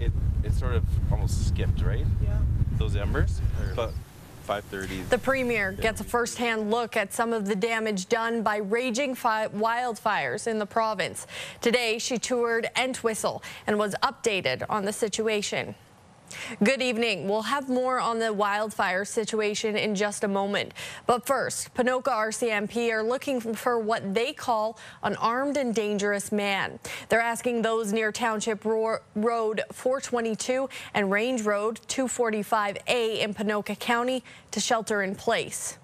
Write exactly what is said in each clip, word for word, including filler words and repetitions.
it it sort of almost skipped, right? Yeah. Those embers, but five thirty. The premier gets a first-hand look at some of the damage done by raging fi wildfires in the province. Today, she toured Entwistle and was updated on the situation. Good evening. We'll have more on the wildfire situation in just a moment. But first, Ponoka R C M P are looking for what they call an armed and dangerous man. They're asking those near Township Road four twenty-two and Range Road two forty-five A in Ponoka County to shelter in place.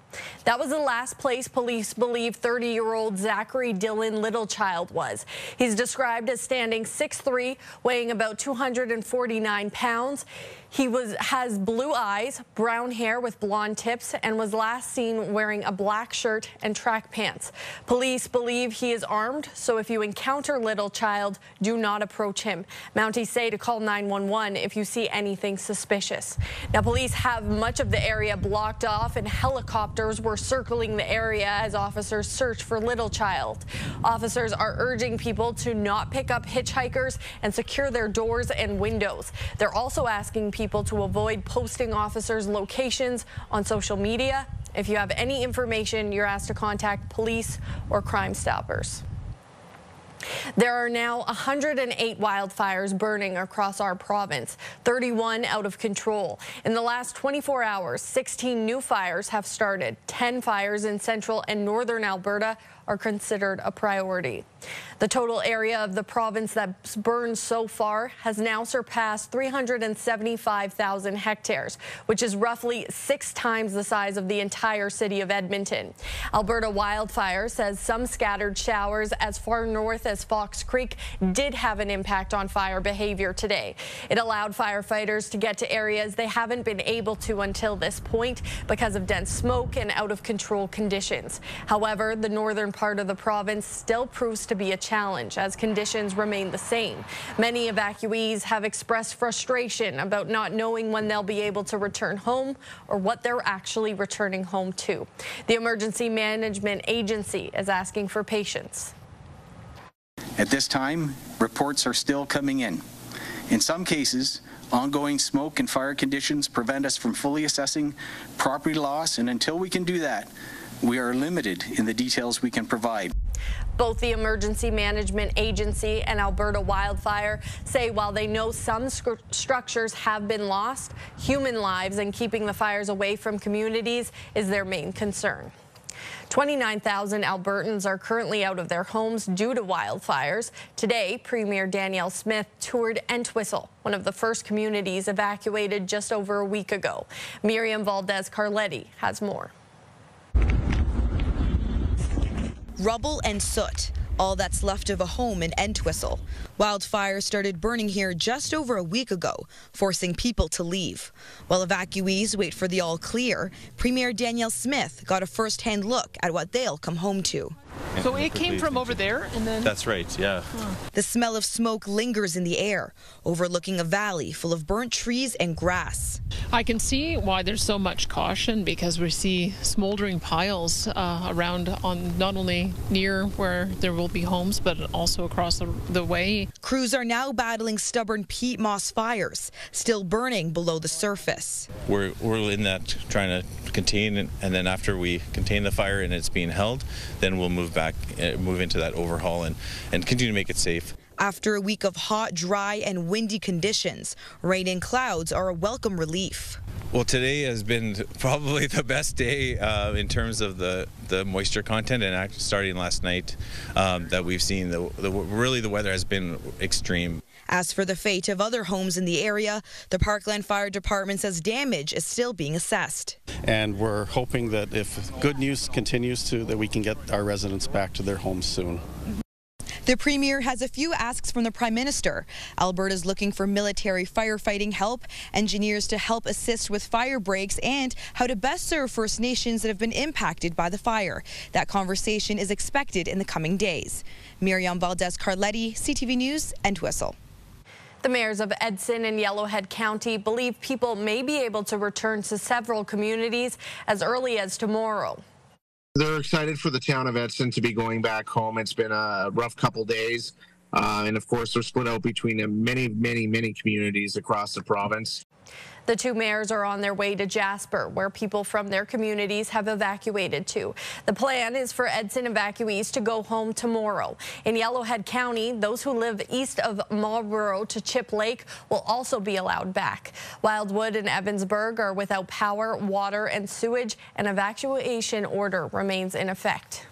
That was the last place police believe thirty-year-old Zachary Dylan Littlechild was. He's described as standing six three, weighing about two hundred forty-nine pounds. He was, has blue eyes, brown hair with blonde tips, and was last seen wearing a black shirt and track pants. Police believe he is armed, so if you encounter Littlechild, do not approach him. Mounties say to call nine one one if you see anything suspicious. Now, police have much of the area blocked off, and helicopters were circling the area as officers search for Littlechild. Officers are urging people to not pick up hitchhikers and secure their doors and windows. They're also asking people people to avoid posting officers' locations on social media. If you have any information, you're asked to contact police or Crime Stoppers. There are now one hundred eight wildfires burning across our province, thirty-one out of control. In the last twenty-four hours, sixteen new fires have started. ten fires in central and northern Alberta are considered a priority. The total area of the province that's burned so far has now surpassed three hundred seventy-five thousand hectares, which is roughly six times the size of the entire city of Edmonton. Alberta Wildfire says some scattered showers as far north as Fox Creek did have an impact on fire behavior today. It allowed firefighters to get to areas they haven't been able to until this point because of dense smoke and out-of-control conditions. However, the northern part of the province still proves to be a challenge as conditions remain the same. Many evacuees have expressed frustration about not knowing when they'll be able to return home or what they're actually returning home to. The Emergency Management Agency is asking for patience. At this time, reports are still coming in. In some cases, ongoing smoke and fire conditions prevent us from fully assessing property loss, and until we can do that, we are limited in the details we can provide. Both the Emergency Management Agency and Alberta Wildfire say while they know some structures have been lost, human lives and keeping the fires away from communities is their main concern. twenty-nine thousand Albertans are currently out of their homes due to wildfires. Today, Premier Danielle Smith toured Entwistle, one of the first communities evacuated just over a week ago. Miriam Valdez-Carletti has more. Rubble and soot, all that's left of a home in Entwistle. Wildfires started burning here just over a week ago, forcing people to leave. While evacuees wait for the all clear, Premier Danielle Smith got a first-hand look at what they'll come home to. So it came from over there and then... That's right, yeah. The smell of smoke lingers in the air, overlooking a valley full of burnt trees and grass. I can see why there's so much caution, because we see smoldering piles uh, around, on not only near where there will be homes, but also across the, the way. Crews are now battling stubborn peat moss fires, still burning below the surface. We're, we're in that, trying to contain, and, and then after we contain the fire and it's being held, then we'll move back, uh, move into that overhaul and, and continue to make it safe. After a week of hot, dry, and windy conditions, rain and clouds are a welcome relief. Well, today has been probably the best day uh, in terms of the, the moisture content, and actually starting last night um, that we've seen, the, the, really the weather has been extreme. As for the fate of other homes in the area, the Parkland Fire Department says damage is still being assessed. And we're hoping that if good news continues to, that we can get our residents back to their homes soon. The Premier has a few asks from the Prime Minister. Alberta's looking for military firefighting help, engineers to help assist with fire breaks, and how to best serve First Nations that have been impacted by the fire. That conversation is expected in the coming days. Miriam Valdez-Carletti, C T V News, Entwistle. The mayors of Edson and Yellowhead County believe people may be able to return to several communities as early as tomorrow. They're excited for the town of Edson to be going back home. It's been a rough couple days. Uh, and of course, they're split out between many, many, many communities across the province. The two mayors are on their way to Jasper, where people from their communities have evacuated to. The plan is for Edson evacuees to go home tomorrow. In Yellowhead County, those who live east of Marlboro to Chip Lake will also be allowed back. Wildwood and Evansburg are without power, water, and sewage. An evacuation order remains in effect.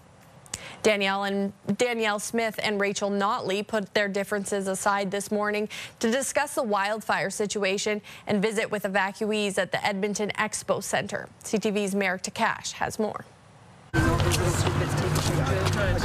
Danielle and Danielle Smith and Rachel Notley put their differences aside this morning to discuss the wildfire situation and visit with evacuees at the Edmonton Expo Center. C T V's Merrick Takash has more.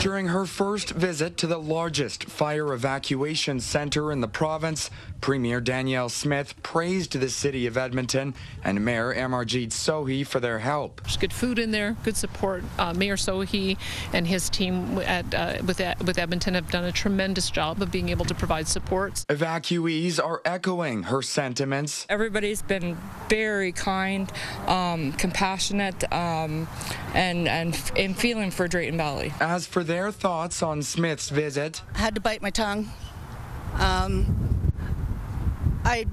During her first visit to the largest fire evacuation center in the province, Premier Danielle Smith praised the city of Edmonton and Mayor Amarjeet Sohi for their help. There's good food in there, good support. Uh, Mayor Sohi and his team at, uh, with, with Edmonton have done a tremendous job of being able to provide supports. Evacuees are echoing her sentiments. Everybody's been very kind, um, compassionate, um, and, and and feeling for Drayton Valley. As for their thoughts on Smith's visit, I had to bite my tongue. Um, I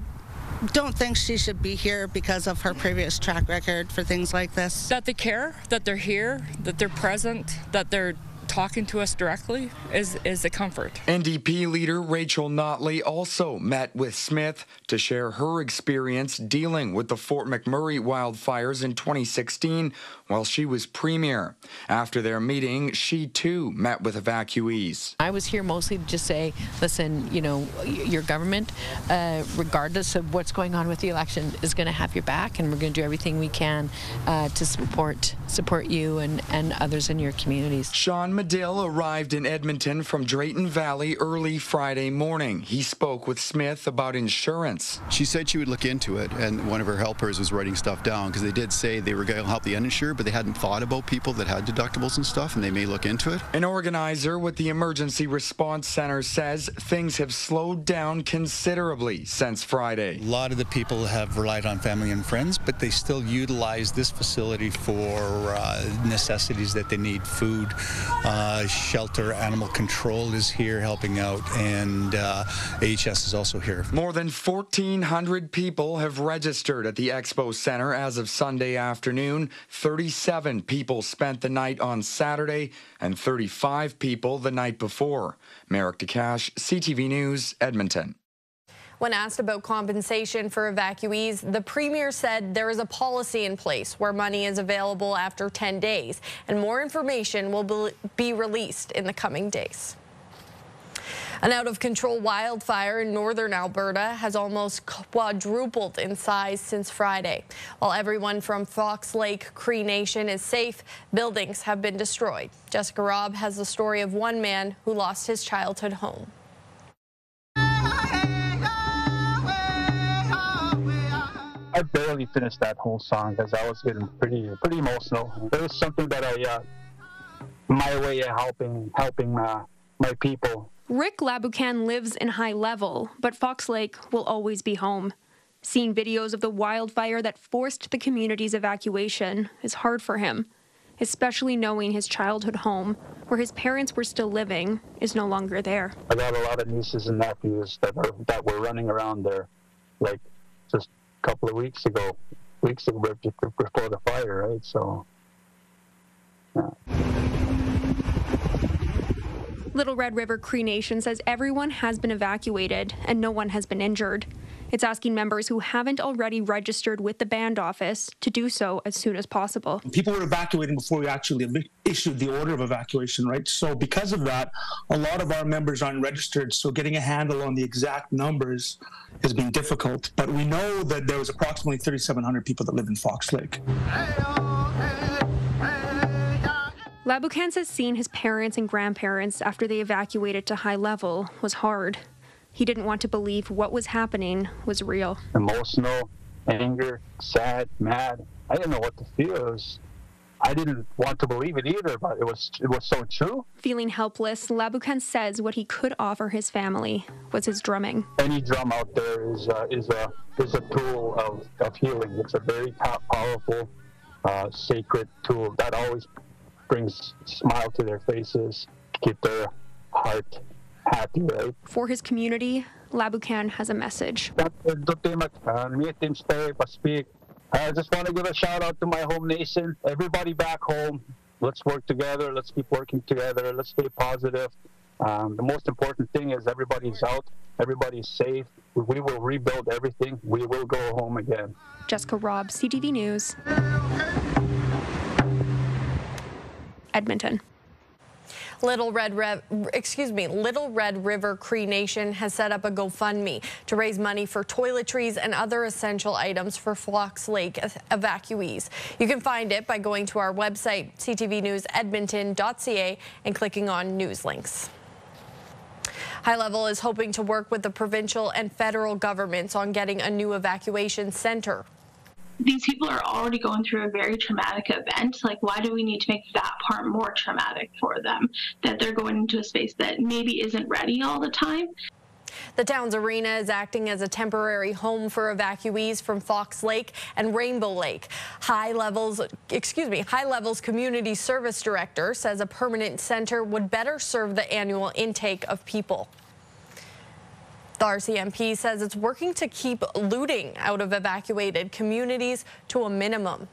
don't think she should be here because of her previous track record for things like this. That they care, that they're here, that they're present, that they're talking to us directly is, is a comfort. N D P leader Rachel Notley also met with Smith to share her experience dealing with the Fort McMurray wildfires in twenty sixteen while she was premier. After their meeting, she too met with evacuees. I was here mostly to just say, listen, you know, your government, uh, regardless of what's going on with the election, is going to have your back, and we're going to do everything we can uh, to support support you and, and others in your communities. Sean Medill arrived in Edmonton from Drayton Valley early Friday morning. He spoke with Smith about insurance. She said she would look into it, and one of her helpers was writing stuff down, because they did say they were going to help the uninsured, but they hadn't thought about people that had deductibles and stuff, and they may look into it. An organizer with the Emergency Response Center says things have slowed down considerably since Friday. A lot of the people have relied on family and friends, but they still utilize this facility for uh, necessities that they need. Food, uh, shelter, animal control is here helping out, and uh, A H S is also here. More than fourteen hundred people have registered at the Expo Center as of Sunday afternoon. thirty-seven people spent the night on Saturday and thirty-five people the night before. Merrick Takash, C T V News, Edmonton. When asked about compensation for evacuees, the premier said there is a policy in place where money is available after ten days, and more information will be released in the coming days. An out-of-control wildfire in northern Alberta has almost quadrupled in size since Friday. While everyone from Fox Lake Cree Nation is safe, buildings have been destroyed. Jessica Robb has the story of one man who lost his childhood home. I barely finished that whole song because I was getting pretty pretty emotional. It was something that I, uh, my way of helping, helping uh, my people. Rick Labucan lives in High Level, but Fox Lake will always be home. Seeing videos of the wildfire that forced the community's evacuation is hard for him, especially knowing his childhood home, where his parents were still living, is no longer there. I got a lot of nieces and nephews that, are, that were running around there, like just a couple of weeks ago, weeks ago before the fire, right? So, yeah. Little Red River Cree Nation says everyone has been evacuated and no one has been injured. It's asking members who haven't already registered with the band office to do so as soon as possible. People were evacuating before we actually issued the order of evacuation, right? So because of that, a lot of our members aren't registered, so getting a handle on the exact numbers has been difficult. But we know that there was approximately thirty-seven hundred people that live in Fox Lake. Labucan says seeing his parents and grandparents after they evacuated to High Level was hard. He didn't want to believe what was happening was real. Emotional, anger, sad, mad. I didn't know what to feel. It was, I didn't want to believe it either, but it was, it was so true. Feeling helpless, Labucan says what he could offer his family was his drumming. Any drum out there is, uh, is, a, is a tool of, of healing. It's a very powerful, uh, sacred tool that always brings a smile to their faces, keep their heart happy, right? For his community, Labucan has a message. I just want to give a shout out to my home nation, everybody back home. Let's work together. Let's keep working together. Let's stay positive. Um, the most important thing is everybody's out. Everybody's safe. We will rebuild everything. We will go home again. Jessica Robb, C T V News, Edmonton. Little Red Rev, excuse me, Little Red River Cree Nation has set up a GoFundMe to raise money for toiletries and other essential items for Fox Lake evacuees. You can find it by going to our website, c t v news edmonton dot c a, and clicking on news links. High Level is hoping to work with the provincial and federal governments on getting a new evacuation center. These people are already going through a very traumatic event. Like, why do we need to make that part more traumatic for them? That they're going into a space that maybe isn't ready all the time. The town's arena is acting as a temporary home for evacuees from Fox Lake and Rainbow Lake. High Level's, excuse me, High Level's community service director says a permanent center would better serve the annual intake of people. The R C M P says it's working to keep looting out of evacuated communities to a minimum.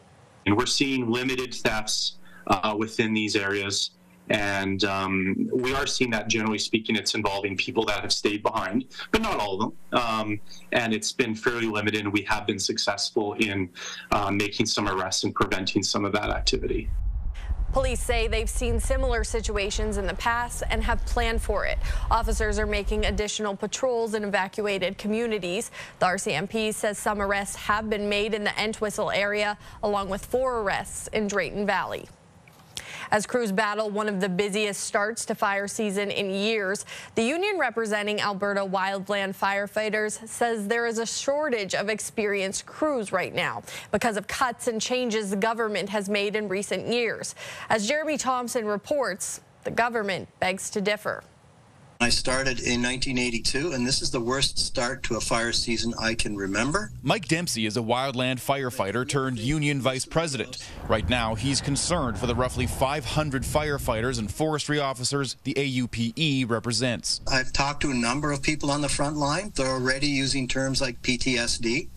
And we're seeing limited thefts uh, within these areas. And um, we are seeing that, generally speaking, it's involving people that have stayed behind, but not all of them. Um, and it's been fairly limited, and we have been successful in uh, making some arrests and preventing some of that activity. Police say they've seen similar situations in the past and have planned for it. Officers are making additional patrols in evacuated communities. The R C M P says some arrests have been made in the Entwistle area, along with four arrests in Drayton Valley. As crews battle one of the busiest starts to fire season in years, the union representing Alberta wildland firefighters says there is a shortage of experienced crews right now because of cuts and changes the government has made in recent years. As Jeremy Thompson reports, the government begs to differ. I started in nineteen eighty-two, and this is the worst start to a fire season I can remember. Mike Dempsey is a wildland firefighter turned union vice president. Right now, he's concerned for the roughly five hundred firefighters and forestry officers the A U P E represents. I've talked to a number of people on the front line. They're already using terms like P T S D.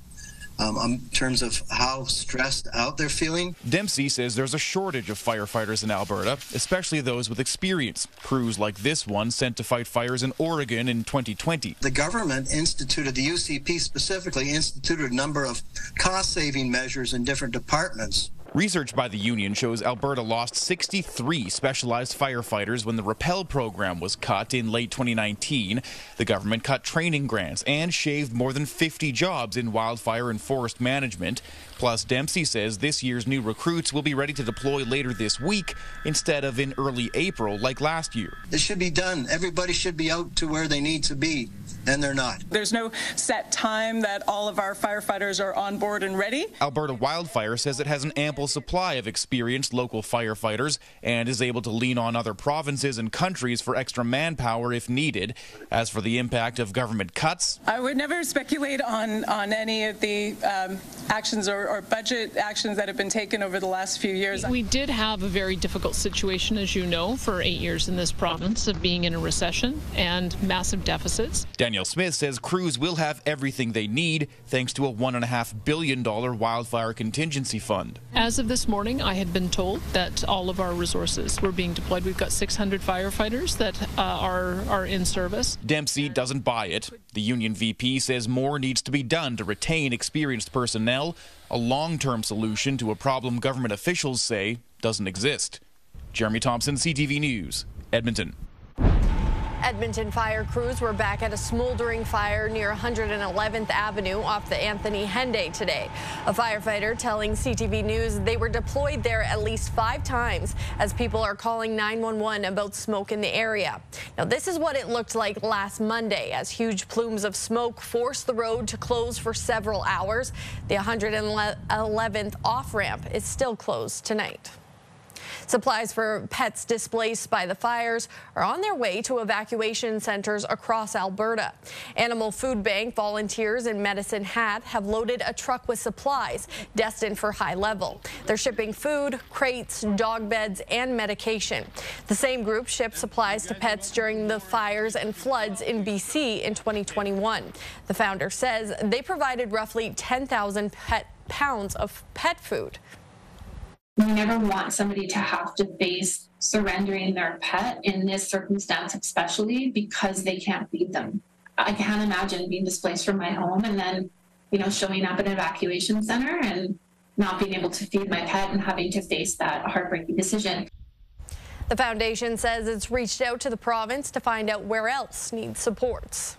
Um, in terms of how stressed out they're feeling. Dempsey says there's a shortage of firefighters in Alberta, especially those with experience. Crews like this one sent to fight fires in Oregon in twenty twenty. The government instituted, the U C P specifically, instituted a number of cost-saving measures in different departments. Research by the union shows Alberta lost sixty-three specialized firefighters when the Rappel program was cut in late twenty nineteen. The government cut training grants and shaved more than fifty jobs in wildfire and forest management. Plus, Dempsey says this year's new recruits will be ready to deploy later this week instead of in early April like last year. This should be done. Everybody should be out to where they need to be, and they're not. There's no set time that all of our firefighters are on board and ready. Alberta Wildfire says it has an ample supply of experienced local firefighters and is able to lean on other provinces and countries for extra manpower if needed. As for the impact of government cuts, I would never speculate on on any of the um, actions or, or budget actions that have been taken over the last few years. We did have a very difficult situation, as you know, for eight years in this province of being in a recession and massive deficits. Danielle Smith says crews will have everything they need thanks to a one and a half billion dollar wildfire contingency fund. As As of this morning, I had been told that all of our resources were being deployed. We've got six hundred firefighters that uh, are, are in service. Dempsey doesn't buy it. The union V P says more needs to be done to retain experienced personnel, a long-term solution to a problem government officials say doesn't exist. Jeremy Thompson, C T V News, Edmonton. Edmonton fire crews were back at a smoldering fire near one eleventh Avenue off the Anthony Henday today. A firefighter telling C T V News they were deployed there at least five times as people are calling nine one one about smoke in the area. Now, this is what it looked like last Monday as huge plumes of smoke forced the road to close for several hours. The one eleventh off-ramp is still closed tonight. Supplies for pets displaced by the fires are on their way to evacuation centers across Alberta. Animal Food Bank volunteers in Medicine Hat have loaded a truck with supplies destined for High Level. They're shipping food, crates, dog beds, and medication. The same group shipped supplies to pets during the fires and floods in B C in twenty twenty-one. The founder says they provided roughly ten thousand pet pounds of pet food. We never want somebody to have to face surrendering their pet in this circumstance, especially because they can't feed them. I can't imagine being displaced from my home and then, you know, showing up at an evacuation center and not being able to feed my pet and having to face that heartbreaking decision. The foundation says it's reached out to the province to find out where else needs supports.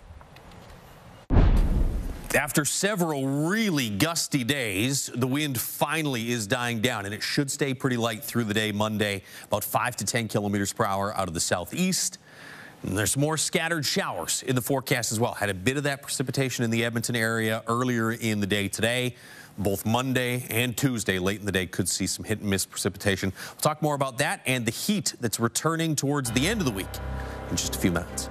After several really gusty days, the wind finally is dying down, and it should stay pretty light through the day Monday, about five to ten kilometers per hour out of the southeast. And there's more scattered showers in the forecast as well. Had a bit of that precipitation in the Edmonton area earlier in the day today. Both Monday and Tuesday, late in the day, could see some hit and miss precipitation. We'll talk more about that and the heat that's returning towards the end of the week in just a few minutes.